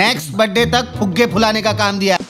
Next birthday तक फुग्गे फुलाने का काम दिया।